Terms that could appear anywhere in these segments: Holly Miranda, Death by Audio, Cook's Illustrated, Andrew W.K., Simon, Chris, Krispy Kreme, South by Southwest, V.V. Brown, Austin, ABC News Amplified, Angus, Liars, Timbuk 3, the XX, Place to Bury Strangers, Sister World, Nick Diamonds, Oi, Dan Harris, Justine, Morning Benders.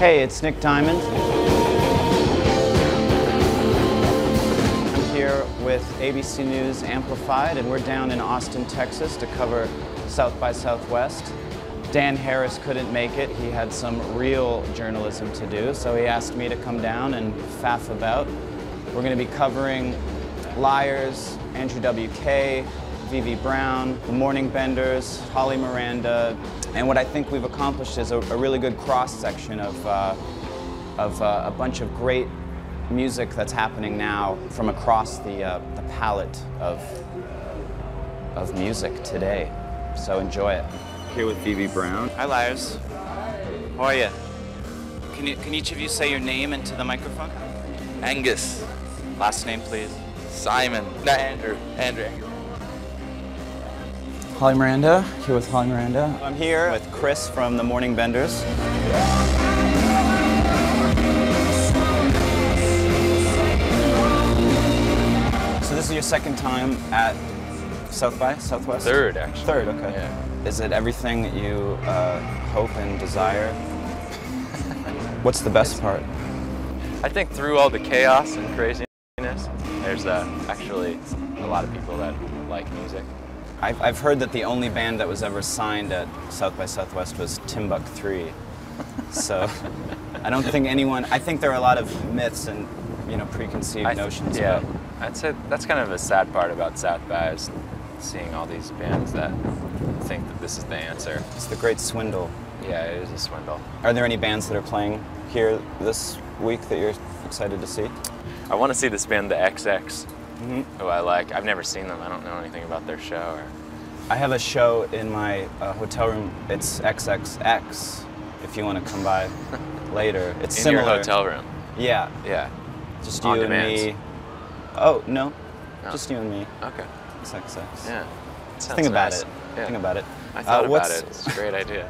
Hey, it's Nick Diamonds. I'm here with ABC News Amplified, and we're down in Austin, Texas to cover South by Southwest. Dan Harris couldn't make it. He had some real journalism to do, so he asked me to come down and faff about. We're going to be covering Liars, Andrew W.K., V.V. Brown, the Morning Benders, Holly Miranda, and what I think we've accomplished is a really good cross-section of a bunch of great music that's happening now from across the palette of music today. So enjoy it. Here with V.V. Brown. Hi, Liars. Hi. How are you? Can each of you say your name into the microphone? Angus. Last name, please. Simon. No, Andrew. Andrew. Holly Miranda, here with Holly Miranda. I'm here with Chris from the Morning Benders. So this is your second time at South by Southwest? Third, actually. Third, okay. Yeah. Is it everything that you hope and desire? What's the best part? I think through all the chaos and craziness, there's actually a lot of people that like music. I've heard that the only band that was ever signed at South by Southwest was Timbuk 3. So I don't think anyone, I think there are a lot of myths and, you know, preconceived notions about it. I'd say that's kind of a sad part about South by, is seeing all these bands that think that this is the answer. It's the great swindle. Yeah, it is a swindle. Are there any bands that are playing here this week that you're excited to see? I want to see this band, the XX. Mm-hmm. Who I like. I've never seen them. I don't know anything about their show. Or... I have a show in my hotel room. It's XXX, if you want to come by later. It's in similar. Your hotel room? Yeah. Yeah. Just you and me. Oh, no. Oh. Just you and me. Okay. XXX. Yeah. Just think about it. Yeah. Think about it. I thought about it. It's a great idea.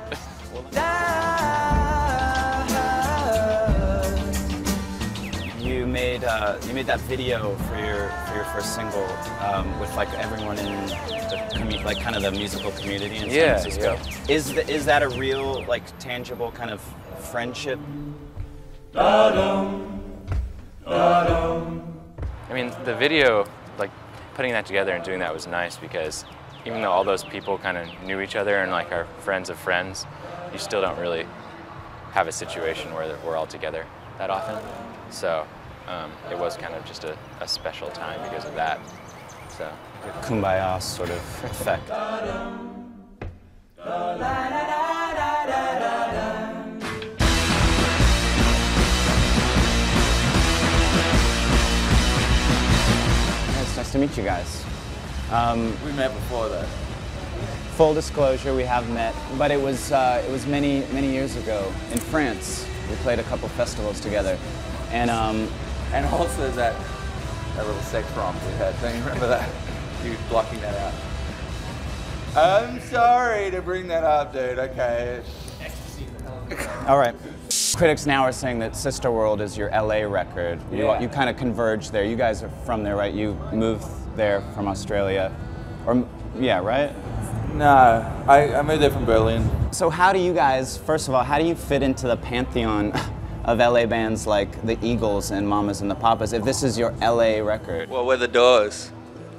You made that video for your first single with like everyone in the kind of the musical community in San Francisco. Yeah. Is that a real, like, tangible kind of friendship? I mean, the video, like, putting that together and doing that was nice because even though all those people kind of knew each other and like are friends of friends, you still don't really have a situation where we're all together that often. So. It was kind of just a special time because of that, so. The kumbaya sort of effect. It's nice to meet you guys. We met before though. Full disclosure, we have met, but it was many, many years ago in France. We played a couple festivals together, and also that little sex prompt we had. Don't you remember that? You blocking that out. I'm sorry to bring that up, dude. Okay. All right. Critics now are saying that Sister World is your LA record. Yeah. You kind of converge there. You guys are from there, right? You moved there from Australia, or yeah, right? No, I moved there from Berlin. So how do you guys? First of all, how do you fit into the pantheon of LA bands like the Eagles and Mamas and the Papas, if this is your LA record? Well, we're the Doors,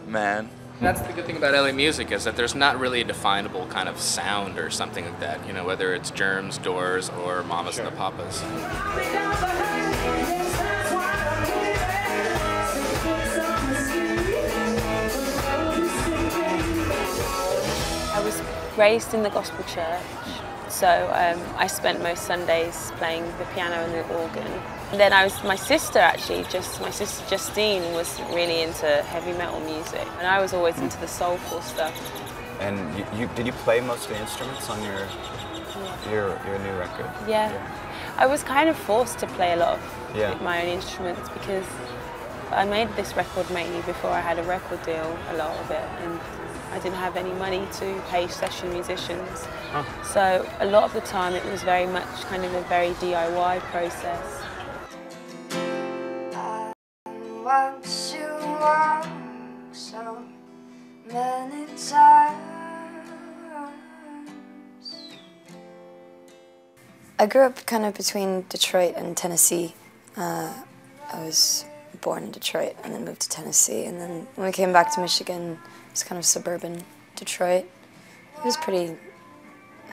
man. That's the good thing about LA music, is that there's not really a definable kind of sound or something like that, you know, whether it's Germs, Doors, or Mamas and the Papas. I was raised in the gospel church. So I spent most Sundays playing the piano and the organ. And then my sister Justine was really into heavy metal music, and I was always into the soulful stuff. And did you play most of the instruments on your new record? Yeah. I was kind of forced to play a lot of my own instruments because I made this record mainly before I had a record deal, a lot of it. And I didn't have any money to pay session musicians. Huh. So a lot of the time it was very much kind of a very DIY process. I want to walk so many times. I grew up kind of between Detroit and Tennessee. I was born in Detroit and then moved to Tennessee. And then when we came back to Michigan, it was kind of suburban Detroit. It was pretty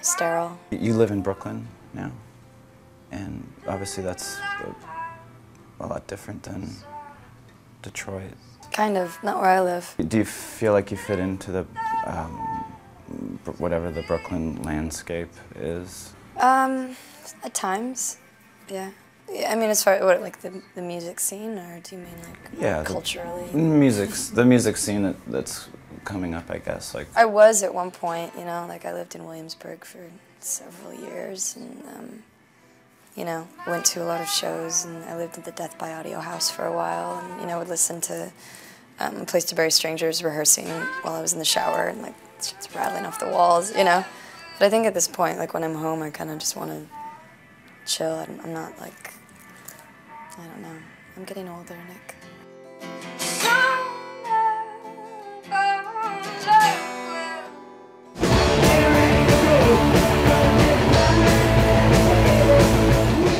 sterile. You live in Brooklyn now, and obviously that's a lot different than Detroit. Kind of, not where I live. Do you feel like you fit into the, whatever the Brooklyn landscape is? At times, yeah. I mean, as far as what, like the music scene, or do you mean like culturally? The music scene that's coming up, I guess. Like I was at one point, you know, like I lived in Williamsburg for several years, and you know, went to a lot of shows, and I lived at the Death by Audio house for a while, and you know, would listen to Place to Bury Strangers rehearsing while I was in the shower, and like it's rattling off the walls, you know. But I think at this point, like when I'm home, I kind of just want to chill. I'm not like, I don't know. I'm getting older, Nick.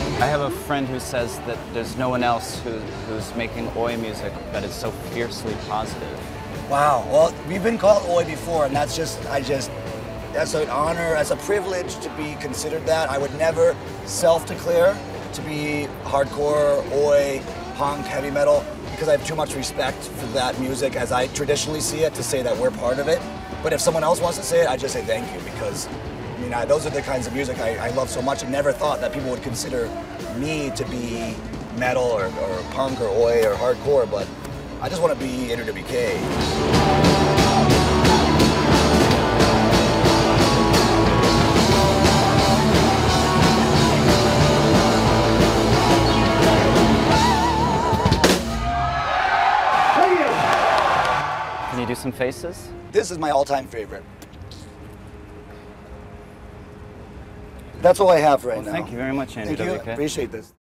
I have a friend who says that there's no one else who's making Oi music that is so fiercely positive. Wow. Well, we've been called Oi before, and that's just, that's an honor, that's a privilege to be considered that. I would never self-declare to be hardcore, oi, punk, heavy metal, because I have too much respect for that music as I traditionally see it to say that we're part of it. But if someone else wants to say it, I just say thank you, because I mean, those are the kinds of music I love so much and never thought that people would consider me to be metal or punk or oi or hardcore, but I just want to be Andrew W.K. Do some faces? This is my all-time favorite. That's all I have right now. Thank you very much, Andrew. Thank you. Appreciate this.